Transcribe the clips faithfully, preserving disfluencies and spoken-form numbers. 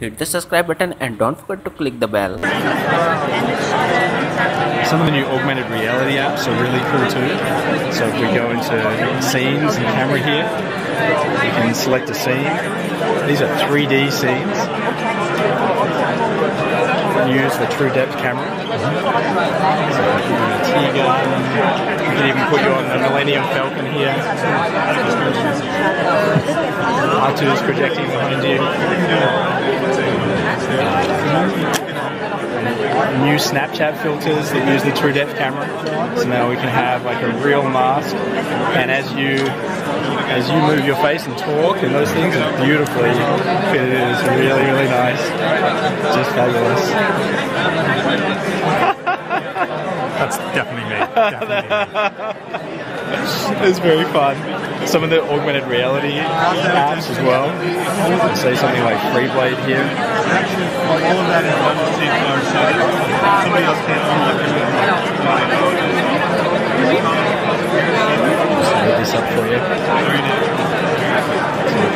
hit the subscribe button and don't forget to click the bell. Some of the new augmented reality apps are really cool too. So if we go into scenes and camera here, you can select a scene. These are three D scenes. Use the true depth camera. Mm-hmm. So you can see you can even put you on the Millennium Falcon here. R two is projecting behind you. New Snapchat filters that use the true depth camera. So now we can have like a real mask, and as you as you move your face and talk, and those things are beautifully fitted in. It's really, really nice. Just fabulous. That's definitely me. Definitely me. It's very fun. Some of the augmented reality apps as well. Let's say something like Freeblade here. All of that is one Somebody else can't look this up for you. So we'll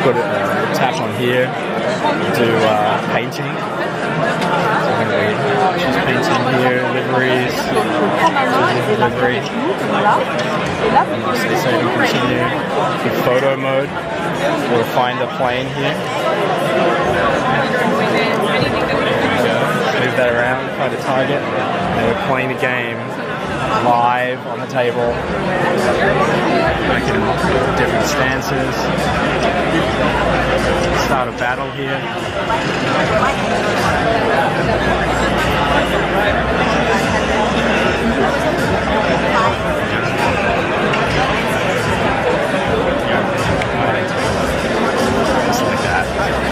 put it uh, tap on here. We'll do uh, painting. She's painting here, liveries, she's livery. So, so you can see here the photo mode, we'll find the plane here. Move that around, find a target, and we're playing the game live on the table. Making different stances. Start a battle here. Just like that.